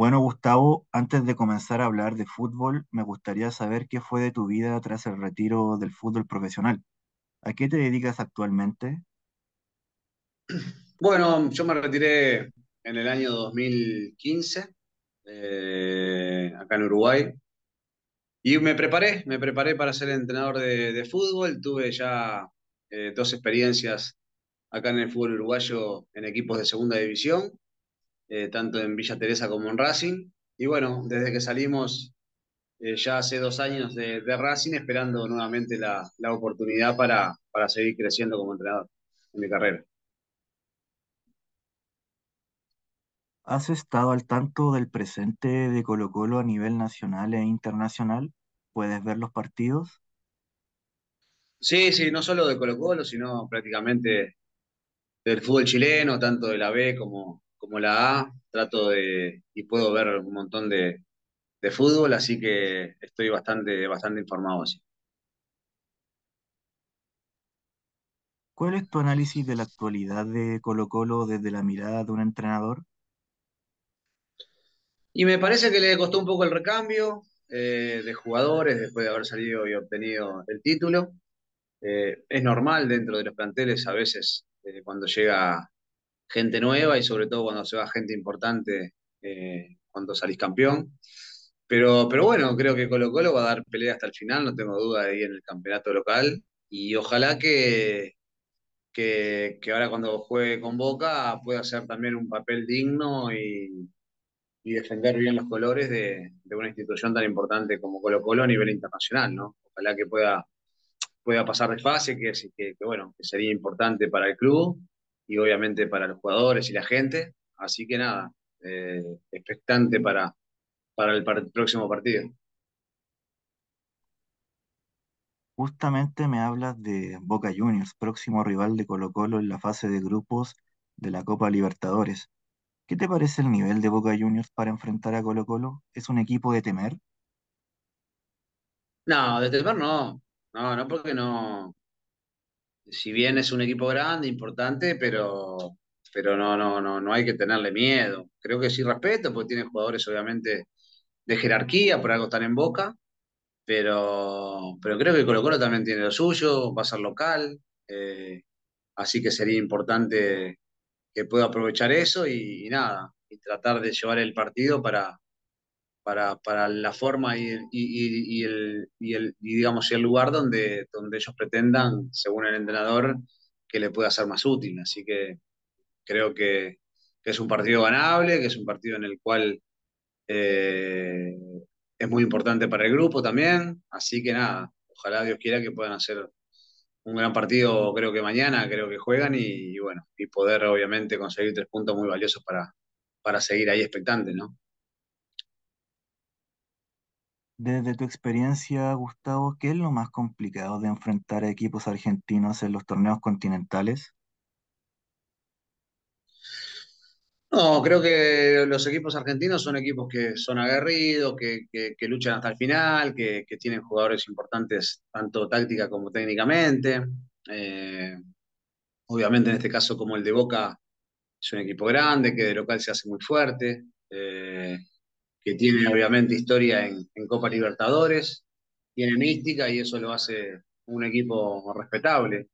Bueno, Gustavo, antes de comenzar a hablar de fútbol, me gustaría saber qué fue de tu vida tras el retiro del fútbol profesional. ¿A qué te dedicas actualmente? Bueno, yo me retiré en el año 2015, acá en Uruguay, y me preparé para ser entrenador de fútbol. Tuve ya dos experiencias acá en el fútbol uruguayo en equipos de segunda división, tanto en Villa Teresa como en Racing. Y bueno, desde que salimos ya hace 2 años de Racing, esperando nuevamente la oportunidad para seguir creciendo como entrenador en mi carrera. ¿Has estado al tanto del presente de Colo-Colo a nivel nacional e internacional? ¿Puedes ver los partidos? Sí, no solo de Colo-Colo, sino prácticamente del fútbol chileno, tanto de la B como la A. Trato y puedo ver un montón de fútbol, así que estoy bastante informado así. ¿Cuál es tu análisis de la actualidad de Colo-Colo desde la mirada de un entrenador? Y me parece que le costó un poco el recambio de jugadores después de haber salido y obtenido el título. Es normal dentro de los planteles a veces cuando llega gente nueva y sobre todo cuando se va gente importante cuando salís campeón. Pero bueno, creo que Colo-Colo va a dar pelea hasta el final, no tengo duda, ahí en el campeonato local. Y ojalá que ahora cuando juegue con Boca pueda hacer también un papel digno y defender bien los colores de una institución tan importante como Colo-Colo a nivel internacional, ¿no? Ojalá que pueda pasar de fase, que bueno, que sería importante para el club y obviamente para los jugadores y la gente. Así que nada, expectante para el próximo partido. Justamente me hablas de Boca Juniors, próximo rival de Colo-Colo en la fase de grupos de la Copa Libertadores. ¿Qué te parece el nivel de Boca Juniors para enfrentar a Colo-Colo? ¿Es un equipo de temer? No, de temer no. No, porque no. Si bien es un equipo grande, importante, pero no hay que tenerle miedo. Creo que sí respeto, porque tiene jugadores obviamente de jerarquía, por algo están en Boca, pero creo que Colo-Colo también tiene lo suyo, va a ser local, así que sería importante que pueda aprovechar eso y nada, y tratar de llevar el partido para la forma y digamos, el lugar donde ellos pretendan, según el entrenador, que le pueda ser más útil. Así que creo que es un partido ganable, que es un partido en el cual es muy importante para el grupo también. Así que nada, ojalá Dios quiera que puedan hacer un gran partido. Creo que mañana, creo que juegan y bueno, y poder obviamente conseguir 3 puntos muy valiosos para seguir ahí expectantes, ¿no? Desde tu experiencia, Gustavo, ¿qué es lo más complicado de enfrentar a equipos argentinos en los torneos continentales? No, creo que los equipos argentinos son equipos que son aguerridos, que luchan hasta el final, que tienen jugadores importantes tanto táctica como técnicamente. Obviamente en este caso como el de Boca es un equipo grande, que de local se hace muy fuerte, que tiene obviamente historia en Copa Libertadores, tiene mística y eso lo hace un equipo respetable.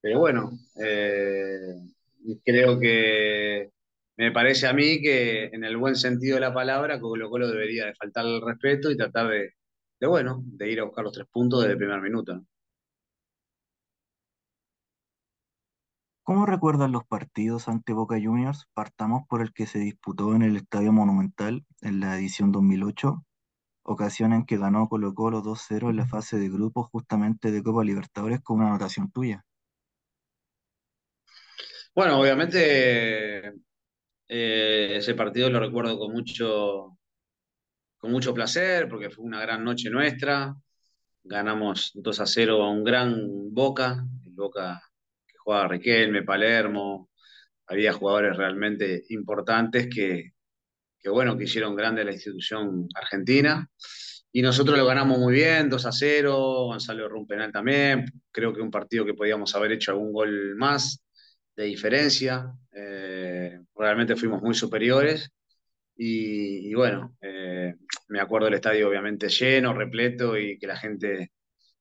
Pero bueno, creo que me parece a mí que en el buen sentido de la palabra, Colo-Colo debería de faltar el respeto y tratar de ir a buscar los 3 puntos desde el primer minuto, ¿no? ¿Cómo recuerdan los partidos ante Boca Juniors? Partamos por el que se disputó en el Estadio Monumental en la edición 2008, ocasión en que ganó Colo-Colo 2-0 en la fase de grupos justamente de Copa Libertadores con una anotación tuya. Bueno, obviamente ese partido lo recuerdo con mucho placer, porque fue una gran noche nuestra. Ganamos 2-0 a un gran Boca, el Boca que jugaba Riquelme, Palermo. Había jugadores realmente importantes que bueno, que hicieron grande la institución argentina. Y nosotros lo ganamos muy bien, 2-0, Gonzalo erró un penal también. Creo que un partido que podíamos haber hecho algún gol más de diferencia. Realmente fuimos muy superiores Y bueno, me acuerdo del estadio obviamente lleno, repleto, y que la gente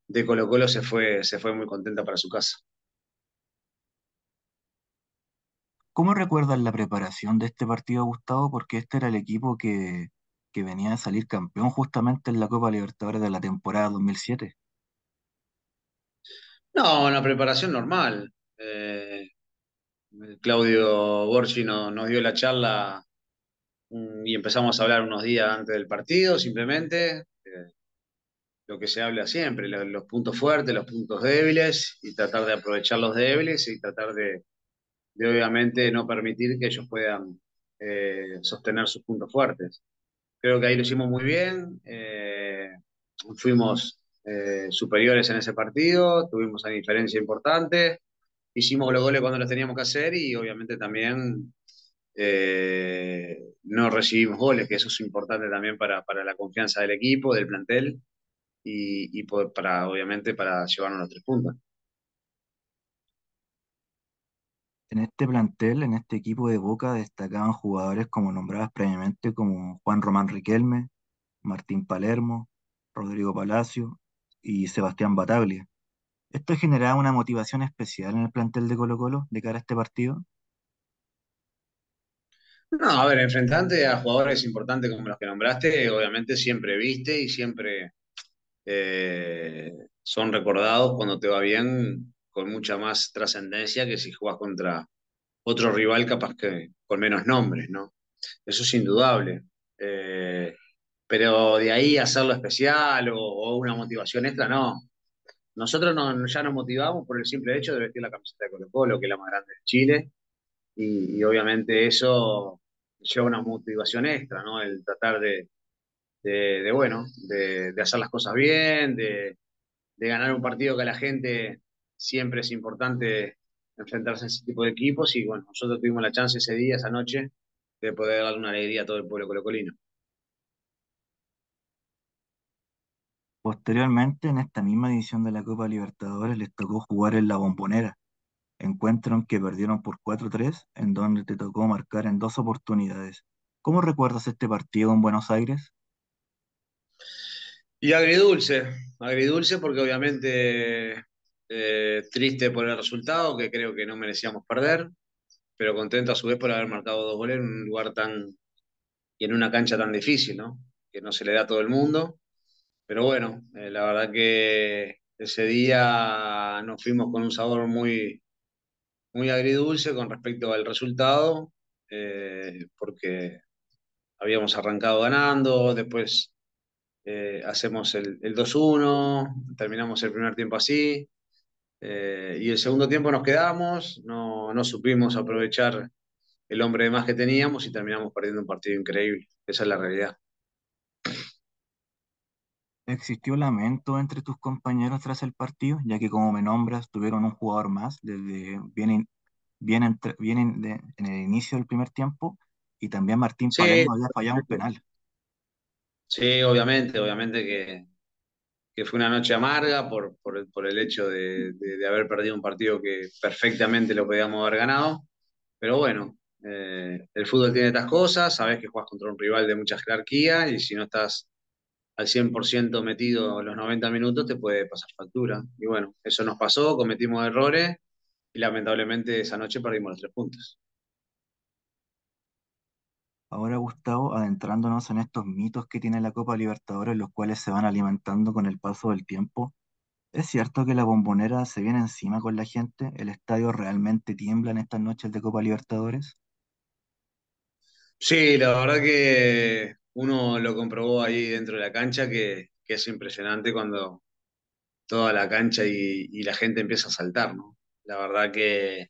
de Colo-Colo se fue muy contenta para su casa. ¿Cómo recuerdas la preparación de este partido, Gustavo? Porque este era el equipo que venía a salir campeón justamente en la Copa Libertadores de la temporada 2007. No, una preparación normal. Claudio Borghi nos dio la charla y empezamos a hablar unos días antes del partido, simplemente. Lo que se habla siempre, los puntos fuertes, los puntos débiles, y tratar de aprovechar los débiles y tratar de obviamente no permitir que ellos puedan sostener sus puntos fuertes. Creo que ahí lo hicimos muy bien, fuimos superiores en ese partido, tuvimos una diferencia importante, hicimos los goles cuando los teníamos que hacer y obviamente también no recibimos goles, que eso es importante también para la confianza del equipo, del plantel y obviamente para llevarnos los 3 puntos. En este plantel, en este equipo de Boca, destacaban jugadores como nombradas previamente, como Juan Román Riquelme, Martín Palermo, Rodrigo Palacio y Sebastián Bataglia. ¿Esto generaba una motivación especial en el plantel de Colo-Colo de cara a este partido? No, a ver, enfrentante a jugadores importantes como los que nombraste, obviamente siempre viste y siempre son recordados cuando te va bien, con mucha más trascendencia que si jugás contra otro rival capaz que con menos nombres, ¿no? Eso es indudable. Pero de ahí hacerlo especial o una motivación extra, no. Nosotros ya nos motivamos por el simple hecho de vestir la camiseta de Colo-Colo, que es la más grande de Chile, y obviamente eso lleva una motivación extra, ¿no? El tratar de hacer las cosas bien, de ganar un partido que a la gente... Siempre es importante enfrentarse a ese tipo de equipos y bueno, nosotros tuvimos la chance ese día, esa noche, de poder darle una alegría a todo el pueblo colocolino. Posteriormente, en esta misma edición de la Copa Libertadores, les tocó jugar en La Bombonera, encuentro en que perdieron por 4-3, en donde te tocó marcar en 2 oportunidades. ¿Cómo recuerdas este partido en Buenos Aires? Y agridulce porque obviamente... triste por el resultado, que creo que no merecíamos perder, pero contento a su vez por haber marcado 2 goles en un lugar tan y en una cancha tan difícil, ¿no? Que no se le da a todo el mundo, pero bueno, la verdad que ese día nos fuimos con un sabor muy, muy agridulce con respecto al resultado, porque habíamos arrancado ganando, después hacemos el 2-1, terminamos el primer tiempo así. Y el segundo tiempo nos quedamos, no supimos aprovechar el hombre de más que teníamos y terminamos perdiendo un partido increíble. Esa es la realidad. ¿Existió lamento entre tus compañeros tras el partido? Ya que como me nombras, tuvieron un jugador más desde en el inicio del primer tiempo y también Martín Palermo había fallado un penal. Sí, obviamente que fue una noche amarga por el hecho de haber perdido un partido que perfectamente lo podíamos haber ganado, pero bueno, el fútbol tiene estas cosas, sabes que juegas contra un rival de mucha jerarquía y si no estás al 100% metido los 90 minutos te puede pasar factura, y bueno, eso nos pasó, cometimos errores y lamentablemente esa noche perdimos los 3 puntos. Ahora, Gustavo, adentrándonos en estos mitos que tiene la Copa Libertadores, los cuales se van alimentando con el paso del tiempo, ¿es cierto que La Bombonera se viene encima con la gente? ¿El estadio realmente tiembla en estas noches de Copa Libertadores? Sí, la verdad que uno lo comprobó ahí dentro de la cancha, que es impresionante cuando toda la cancha y la gente empieza a saltar, ¿no? La verdad que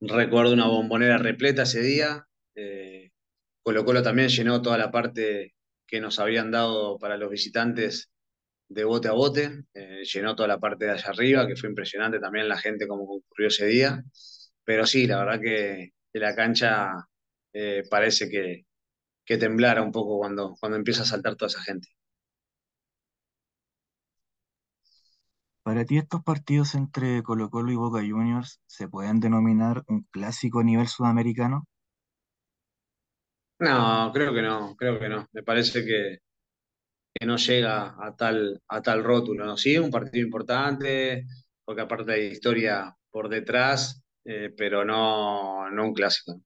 recuerdo una Bombonera repleta ese día, Colo-Colo también llenó toda la parte que nos habían dado para los visitantes de bote a bote, llenó toda la parte de allá arriba, que fue impresionante también la gente como concurrió ese día, pero sí, la verdad que la cancha parece que temblara un poco cuando empieza a saltar toda esa gente. Para ti, estos partidos entre Colo-Colo y Boca Juniors, ¿se pueden denominar un clásico a nivel sudamericano? No, creo que no, creo que no. Me parece que no llega a tal rótulo, ¿no? Sí, un partido importante, porque aparte hay historia por detrás, pero no un clásico.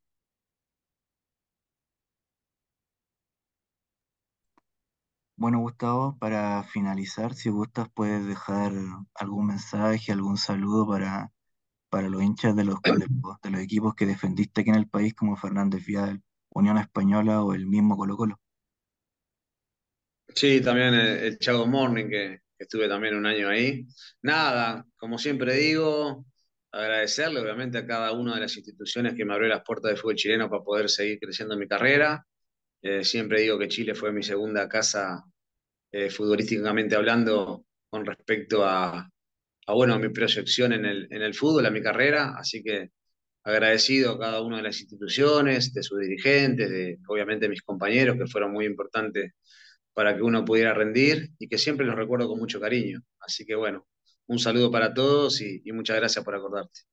Bueno, Gustavo, para finalizar, si gustas, puedes dejar algún mensaje, algún saludo para los hinchas de los equipos que defendiste aquí en el país, como Fernández Vial, Unión Española o el mismo Colo-Colo. Sí, también el Chago Morning, que estuve también un año ahí. Nada, como siempre digo, agradecerle obviamente a cada una de las instituciones que me abrió las puertas del fútbol chileno para poder seguir creciendo en mi carrera. Siempre digo que Chile fue mi segunda casa futbolísticamente hablando con respecto a mi proyección en el fútbol, a mi carrera. Así que agradecido a cada una de las instituciones, de sus dirigentes, de obviamente mis compañeros que fueron muy importantes para que uno pudiera rendir y que siempre los recuerdo con mucho cariño. Así que bueno, un saludo para todos y muchas gracias por acordarte.